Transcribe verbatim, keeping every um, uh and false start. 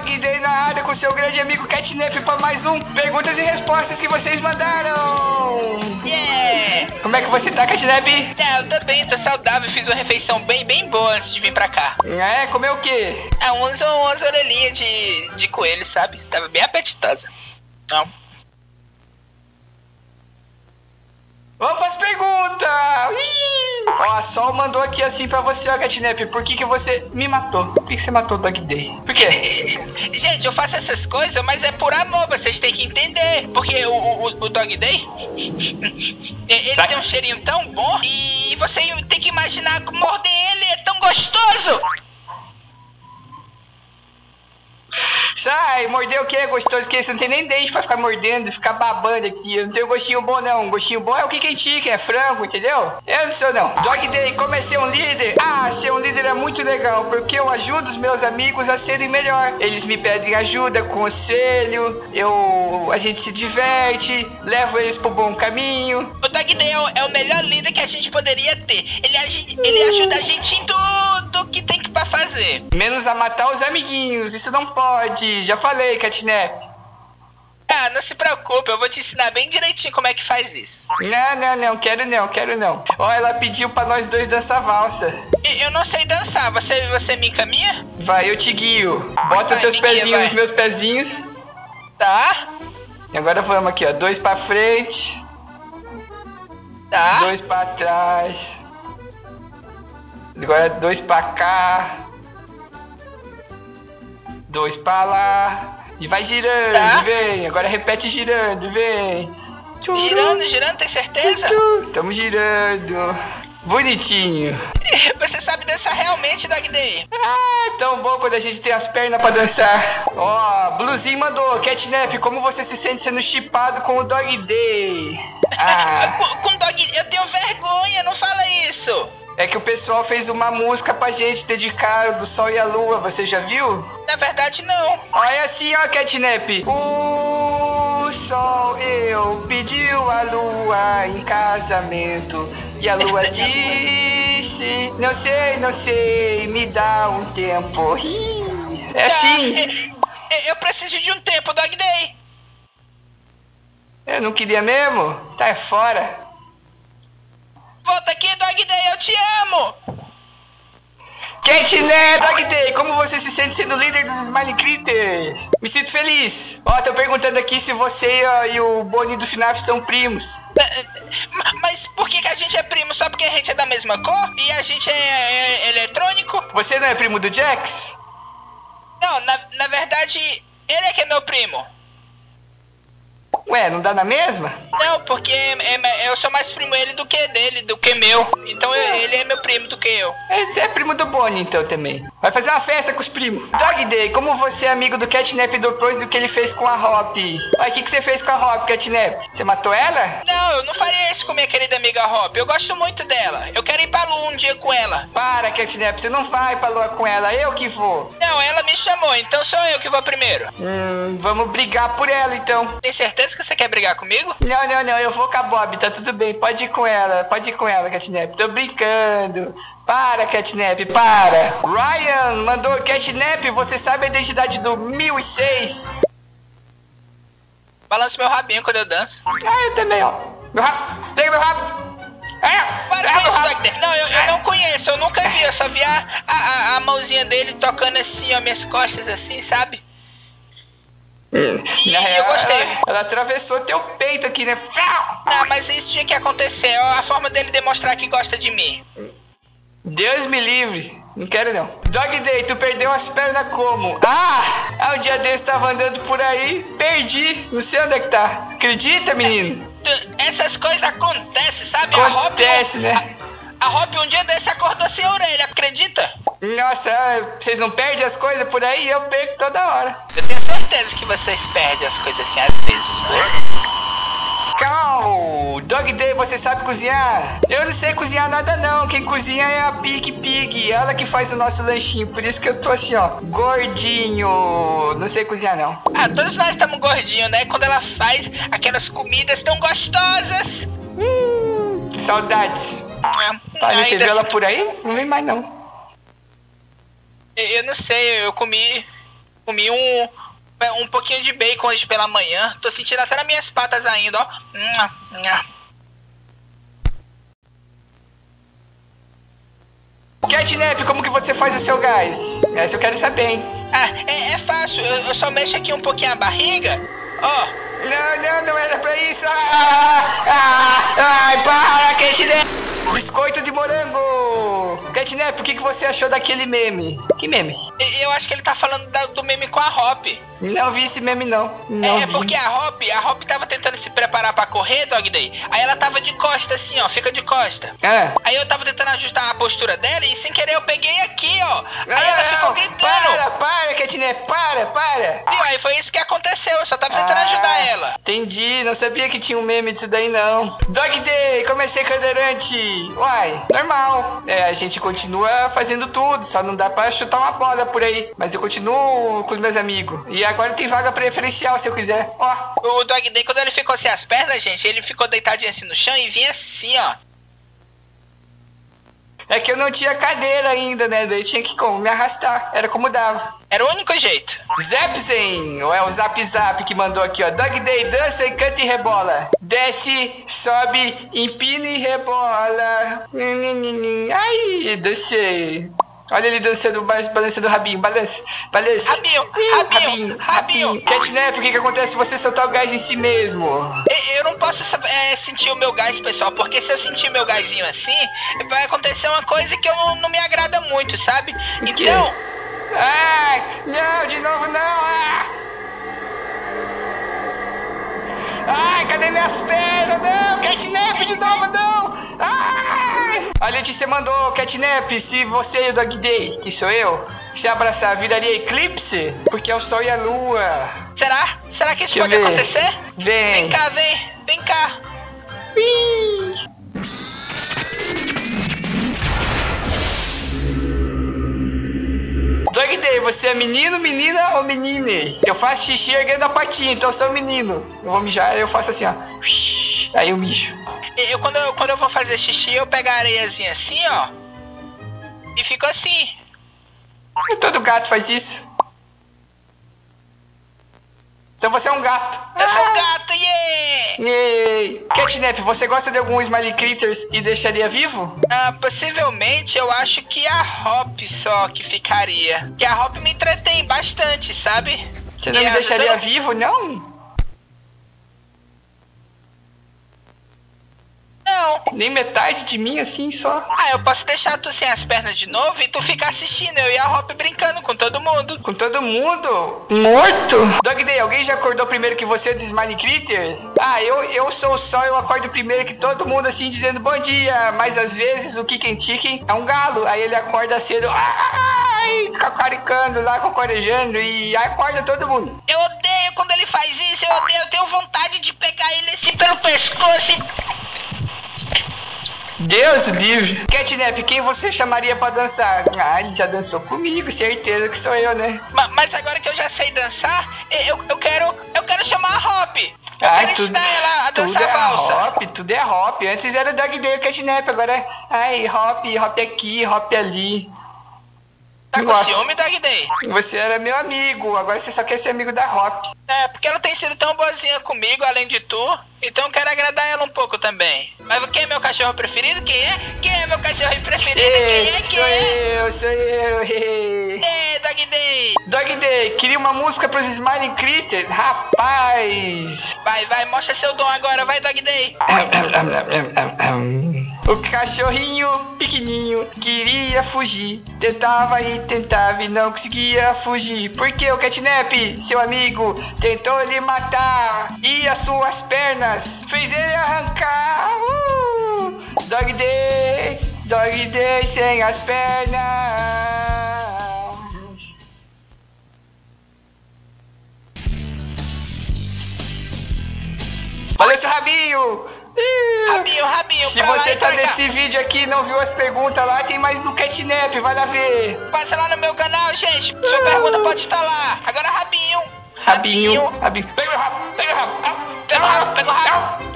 Dog Day na área com seu grande amigo Catnap para mais um Perguntas e Respostas que vocês mandaram. Yeah! Como é que você tá, Catnap? É, eu tô bem, tô saudável, fiz uma refeição bem, bem boa antes de vir pra cá. É, comeu o quê? Ah, umas, umas orelhinhas de, de coelho, sabe? Tava bem apetitosa. Não. Vamos pras perguntas! Ó, a Sol mandou aqui assim pra você, ó, Catnap. Por que que você me matou? Por que que você matou o Dog Day? Por quê? Gente, eu faço essas coisas, mas é por amor, vocês têm que entender. Porque o, o, o Dog Day, ele tá. Tem um cheirinho tão bom. E você tem que imaginar que morder ele é tão gostoso. Sai, morder o que é gostoso, que você não tem nem dente pra ficar mordendo, ficar babando aqui. Eu não tenho gostinho bom, não. Gostinho bom é o KickinChicken, é frango, entendeu? Eu não sou, não. Dog Day, como é ser um líder? Ah, ser um líder é muito legal, porque eu ajudo os meus amigos a serem melhor. Eles me pedem ajuda, conselho, eu... a gente se diverte, levo eles pro bom caminho. O Dog Day é o melhor líder que a gente poderia ter. Ele, agi... Ele ajuda a gente em tudo que tem que pra fazer. Menos a matar os amiguinhos, isso não pode. Já falei, Catnap. Ah, não se preocupe, eu vou te ensinar bem direitinho como é que faz isso. Não, não, não, quero não, quero não. Ó, ela pediu pra nós dois dançar valsa. Eu não sei dançar, você, você me encaminha? Vai, eu te guio. Bota vai, teus pezinhos guia, nos meus pezinhos. Tá. E agora vamos aqui, ó, dois pra frente. Tá. Dois pra trás. Agora dois pra cá. Dois pra lá. E vai girando, tá. Vem. Agora repete girando, vem. Girando, girando, tem certeza? Tamo girando. Bonitinho. Você sabe dançar realmente, Dog Day? Ah, tão bom quando a gente tem as pernas pra dançar. Ó, oh, Bluzinho mandou. Catnap, como você se sente sendo chipado com o Dog Day? Ah. com, com Dog... Eu tenho vergonha, não fala isso. É que o pessoal fez uma música pra gente dedicada do Sol e a Lua, você já viu? Na verdade, não. Olha assim, ó, Catnap. O Sol eu pediu a Lua em casamento. E a Lua disse, não sei, não sei, me dá um tempo. É assim. Eu preciso de um tempo, Dog Day. Eu não queria mesmo? Tá fora. Volta aqui, Dog Day, eu te amo! Catnap, Dog Day, como você se sente sendo líder dos Smiley Critters? Me sinto feliz. Ó, tô perguntando aqui se você ó, e o Bonnie do FNAF são primos. Mas por que, que a gente é primo? Só porque a gente é da mesma cor? E a gente é, é, é eletrônico? Você não é primo do Jax? Não, na, na verdade, ele é que é meu primo. Ué, não dá na mesma? Não, porque eu sou mais primo dele do que dele, do que meu. Então eu, ele é meu primo do que eu. Você é primo do Bonnie, então, também. Vai fazer uma festa com os primos. Dog Day, como você é amigo do Catnap depois do que ele fez com a Hoppy? Olha, o que, que você fez com a Hoppy, Catnap? Você matou ela? Não, eu não faria isso com minha querida amiga Hoppy. Eu gosto muito dela. Eu quero ir pra Lua um dia com ela. Para, Catnap, você não vai pra Lua com ela. Eu que vou. Não, ela me chamou, então sou eu que vou primeiro. Hum, vamos brigar por ela, então. Tem certeza que você quer brigar comigo? Não, não, não, eu vou com a Bob, tá tudo bem, pode ir com ela, pode ir com ela, Catnap, tô brincando. Para, Catnap, para. Ryan mandou, Catnap, você sabe a identidade do mil e seis? Balanço meu rabinho quando eu danço. Ah, eu também, ó. Meu rabo, pega meu rabo. Ah, para com isso, Dog Day. Não, eu, eu não conheço, eu nunca vi, eu só vi a, a, a mãozinha dele tocando assim, ó, minhas costas assim, sabe? Hum. E real, eu gostei. Ela, ela atravessou teu peito aqui, né? Ah, mas isso tinha que acontecer. É a forma dele demonstrar que gosta de mim. Deus me livre. Não quero não. Dog Day, tu perdeu as pernas como? Ah! Um dia desse tava andando por aí, perdi. Não sei onde é que tá. Acredita, menino? Essas coisas acontecem, sabe? Acontece, né? A, a Hoppy um dia desse acordou sem orelha, acredita? Nossa, vocês não perdem as coisas por aí? Eu perco toda hora. Eu tenho certeza que vocês perdem as coisas assim às vezes, né? Cal, Dog Day, você sabe cozinhar? Eu não sei cozinhar nada não, quem cozinha é a Pig Pig, ela que faz o nosso lanchinho, por isso que eu tô assim ó, gordinho, não sei cozinhar não. Ah, todos nós estamos gordinhos, né? Quando ela faz aquelas comidas tão gostosas. Hum, saudades. É, tá, você viu ela por aí? Não vem mais não. Eu não sei, eu comi Comi um, um pouquinho de bacon hoje pela manhã. Tô sentindo até nas minhas patas ainda, ó. Catnap, como que você faz o seu gás? Essa eu quero saber, hein? Ah, é, é fácil. Eu, eu só mexo aqui um pouquinho a barriga. Ó. Não, não, não era pra isso. Ah, ah, ah, para, Catnap. Biscoito de morango! Catnap, o que, que você achou daquele meme? Que meme? Eu acho que ele tá falando da, do meme com a Hoppy. Não vi esse meme, não. não é, vi. Porque a Hoppy, a Hoppy tava tentando se preparar pra correr, Dog Day. Aí ela tava de costa assim, ó. Fica de costa. É. Aí eu tava tentando ajustar a postura dela e sem querer eu peguei aqui, ó. Aí ah, ela ficou gritando. Para, para, Catnap, para, para. E aí foi isso que aconteceu. Eu só tava tentando ah, ajudar ela. Entendi. Não sabia que tinha um meme disso daí, não. Dog Day, comecei cadeirante. Uai, normal. É, a gente continua fazendo tudo, só não dá pra chutar uma bola por aí. Mas eu continuo com os meus amigos. E agora tem vaga preferencial, se eu quiser. Ó. O Dog Day, quando ele ficou sem as pernas, gente, ele ficou deitadinho assim no chão e vinha assim, ó. É que eu não tinha cadeira ainda, né? Daí tinha que como, me arrastar. Era como dava. Era o único jeito. Zapzen, ou é o Zap Zap que mandou aqui, ó. Dog Day, dança e canta e rebola. Desce, sobe, empina e rebola. Ai, dancei. Olha ele dançando, balançando o rabinho, balança, balança. Rabinho, rabinho, rabinho. rabinho. Catnap, o que, que acontece se você soltar o gás em si mesmo? Eu não posso é, sentir o meu gás, pessoal, porque se eu sentir meu gásinho assim, vai acontecer uma coisa que eu não, não me agrada muito, sabe? Então... Ah, não, de novo não! Ah. Ai, cadê minhas pernas? Não, Catnap, de novo não! Ah! A Letícia mandou, Catnap, se você e o Dog Day, que sou eu, se abraçar, viraria eclipse? Porque é o sol e a lua. Será? Será que isso Deixa pode ver. acontecer? Vem. Vem cá, vem. Vem cá. Ui. Dog Day, você é menino, menina ou menine? Eu faço xixi erguendo a patinha, então eu sou menino. Eu vou mijar, eu faço assim, ó. Aí eu mijo. Eu, quando, eu, quando eu vou fazer xixi, eu pego a areiazinha assim, ó. E fico assim. Todo gato faz isso. Então você é um gato. Eu ah. sou um gato, yeah! yeah. Catnap, você gosta de alguns Smiley Critters e deixaria vivo? Ah, possivelmente, eu acho que a Hoppy só que ficaria. Que a Hoppy me entretém bastante, sabe? Você não e me deixaria eu... vivo, não? Não. Nem metade de mim, assim, só. Ah, eu posso deixar tu sem as pernas de novo e tu ficar assistindo, eu e a Hoppy brincando com todo mundo. Com todo mundo? Morto? Dog Day, alguém já acordou primeiro que você dos Smiley Critters? Ah, eu, eu sou o Sol, eu acordo primeiro que todo mundo, assim, dizendo bom dia. Mas, às vezes, o KickinChicken é um galo. Aí ele acorda cedo, ai, cacaricando lá, cocorejando e acorda todo mundo. Eu odeio quando ele faz isso, eu odeio. Eu tenho vontade de pegar ele assim pelo pescoço e... Deus livre. Catnap, quem você chamaria pra dançar? Ah, ele já dançou comigo, certeza que sou eu, né? Ma mas agora que eu já sei dançar, eu, eu quero eu quero chamar a Hoppy. Eu ai, quero tudo, ensinar ela a dançar tudo é a valsa. Hoppy, tudo é Hoppy. Antes era Dog Day e Catnap, agora é... Ai, Hoppy, Hoppy aqui, Hoppy ali. Tá com ciúme, Dog Day? Você era meu amigo, agora você só quer ser amigo da Hoppy. É, porque ela tem sido tão boazinha comigo, além de tu, então eu quero agradar ela um pouco também. Mas quem é meu cachorro preferido? Quem é? Quem é meu cachorro preferido? Ei, quem é? Quem sou é? eu, sou eu. Ei, ei Dog Day. Dog Day, queria uma música pros Smiley Critters? Rapaz. Vai, vai, mostra seu dom agora, vai Dog Day. O cachorrinho pequenininho queria fugir, tentava e tentava e não conseguia fugir. Porque o Catnap, seu amigo, tentou lhe matar e as suas pernas fez ele arrancar. Uh! Dog Day, Dog Day sem as pernas. Olha seu rabinho! Rabinho, rabinho, Se você tá nesse vídeo aqui e não viu as perguntas lá, tem mais no Catnap, vai lá ver. Passa lá no meu canal, gente. Sua pergunta pode estar lá. Agora rabinho. Rabinho, rabinho. Pega o rabo, pega o rabo. Pega o rabo, pega o rabo.